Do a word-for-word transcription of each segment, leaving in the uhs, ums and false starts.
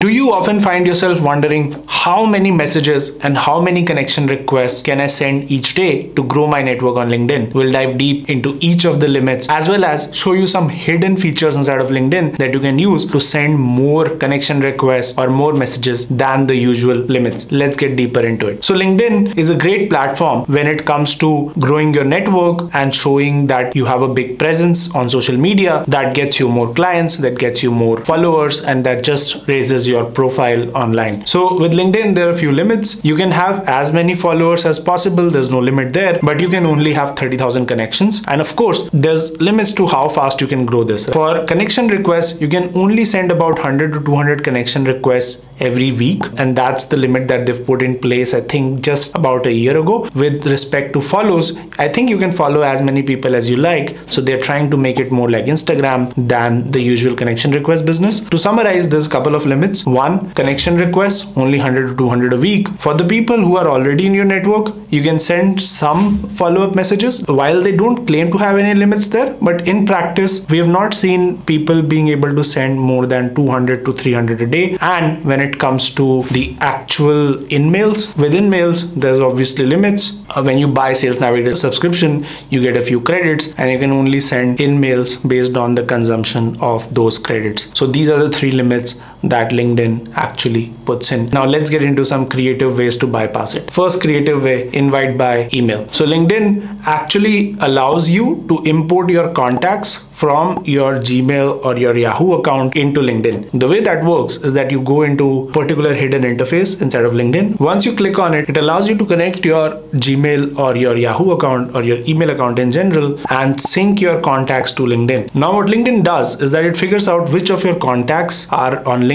Do you often find yourself wondering how many messages and how many connection requests can I send each day to grow my network on LinkedIn? We'll dive deep into each of the limits as well as show you some hidden features inside of LinkedIn that you can use to send more connection requests or more messages than the usual limits. Let's get deeper into it. So LinkedIn is a great platform when it comes to growing your network and showing that you have a big presence on social media that gets you more clients, that gets you more followers, and that just raises your profile online. So with LinkedIn, there are a few limits. You can have as many followers as possible. There's no limit there, but you can only have thirty thousand connections. And of course, there's limits to how fast you can grow this. For connection requests, you can only send about one hundred to two hundred connection requests every week. And that's the limit that they've put in place, I think just about a year ago. With respect to follows, I think you can follow as many people as you like. So they're trying to make it more like Instagram than the usual connection request business. To summarize, there's a couple of limits. One, connection requests, only one hundred to two hundred a week. For the people who are already in your network, you can send some follow-up messages. While they don't claim to have any limits there, but in practice, we have not seen people being able to send more than two hundred to three hundred a day. And when it comes to the actual in-mails, within mails, there's obviously limits. When you buy Sales Navigator subscription, you get a few credits and you can only send in-mails based on the consumption of those credits. So these are the three limits that LinkedIn actually puts in. Now let's get into some creative ways to bypass it. First creative way, invite by email. So LinkedIn actually allows you to import your contacts from your Gmail or your Yahoo account into LinkedIn. The way that works is that you go into particular hidden interface inside of LinkedIn. Once you click on it, it allows you to connect your Gmail or your Yahoo account or your email account in general and sync your contacts to LinkedIn. Now what LinkedIn does is that it figures out which of your contacts are on LinkedIn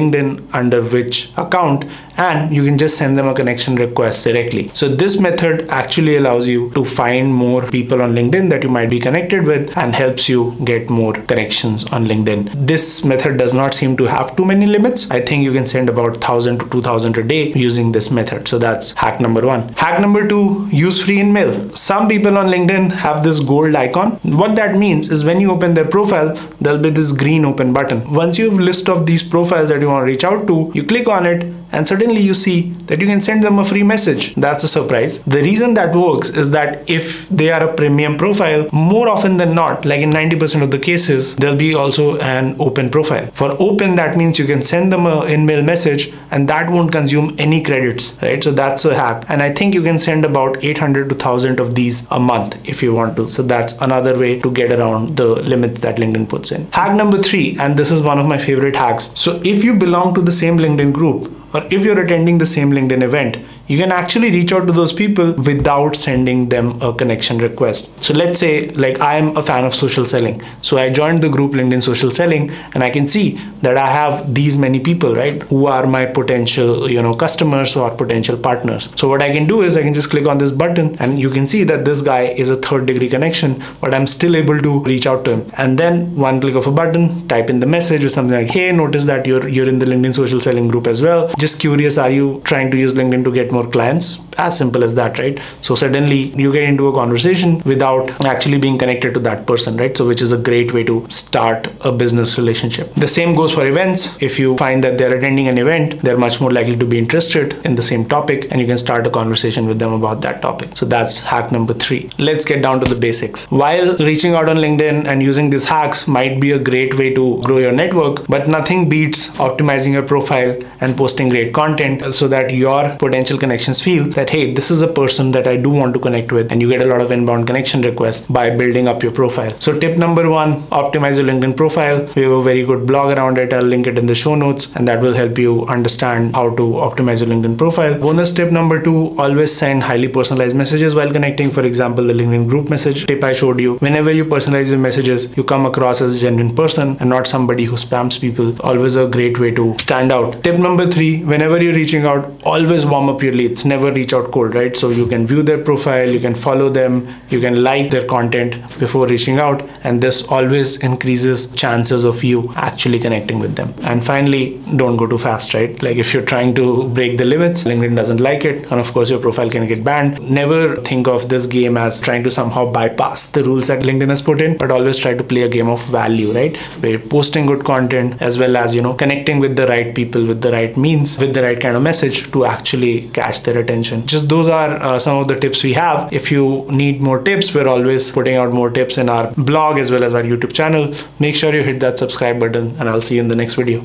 under which account, and you can just send them a connection request directly. So this method actually allows you to find more people on LinkedIn that you might be connected with and helps you get more connections on LinkedIn. This method does not seem to have too many limits. I think you can send about one thousand to two thousand a day using this method. So that's hack number one. Hack number two, use free in-mail. Some people on LinkedIn have this gold icon. What that means is when you open their profile, there'll be this green open button. Once you have a list of these profiles that you want to reach out to, you click on it and suddenly you see that you can send them a free message. That's a surprise. The reason that works is that if they are a premium profile, more often than not, like in ninety percent of the cases, there'll be also an open profile. For open, that means you can send them an in-mail message and that won't consume any credits, right? So that's a hack. And I think you can send about eight hundred to one thousand of these a month if you want to. So that's another way to get around the limits that LinkedIn puts in. Hack number three, and this is one of my favorite hacks. So if you belong to the same LinkedIn group, or if you're attending the same LinkedIn event, you can actually reach out to those people without sending them a connection request. So let's say like I am a fan of social selling. So I joined the group LinkedIn Social Selling and I can see that I have these many people, right, who are my potential, you know, customers or potential partners. So what I can do is I can just click on this button and you can see that this guy is a third degree connection, but I'm still able to reach out to him. And then one click of a button, type in the message or something like, hey, notice that you're, you're in the LinkedIn Social Selling group as well. Just curious, are you trying to use LinkedIn to get more clients? As simple as that, right? So suddenly you get into a conversation without actually being connected to that person, right? So which is a great way to start a business relationship. The same goes for events. If you find that they're attending an event, they're much more likely to be interested in the same topic and you can start a conversation with them about that topic. So that's hack number three. Let's get down to the basics. While reaching out on LinkedIn and using these hacks might be a great way to grow your network, but nothing beats optimizing your profile and posting great content so that your potential connections feel that, hey, this is a person that I do want to connect with, and you get a lot of inbound connection requests by building up your profile. So tip number one, optimize your LinkedIn profile. We have a very good blog around it. I'll link it in the show notes and that will help you understand how to optimize your LinkedIn profile. Bonus tip number two, always send highly personalized messages while connecting. For example, the LinkedIn group message tip I showed you. Whenever you personalize your messages, you come across as a genuine person and not somebody who spams people. Always a great way to stand out. Tip number three, whenever you're reaching out, always warm up your leads. Never reach out cold, right? So you can view their profile, you can follow them, you can like their content before reaching out, and this all always increases chances of you actually connecting with them. And finally, don't go too fast, right? Like if you're trying to break the limits, LinkedIn doesn't like it. And of course, your profile can get banned. Never think of this game as trying to somehow bypass the rules that LinkedIn has put in, but always try to play a game of value, right? Where you're posting good content as well as, you know, connecting with the right people, with the right means, with the right kind of message to actually catch their attention. Just those are uh, some of the tips we have. If you need more tips, we're always putting out more tips in our blog as well as our YouTube channel. Make sure you hit that subscribe button, and I'll see you in the next video.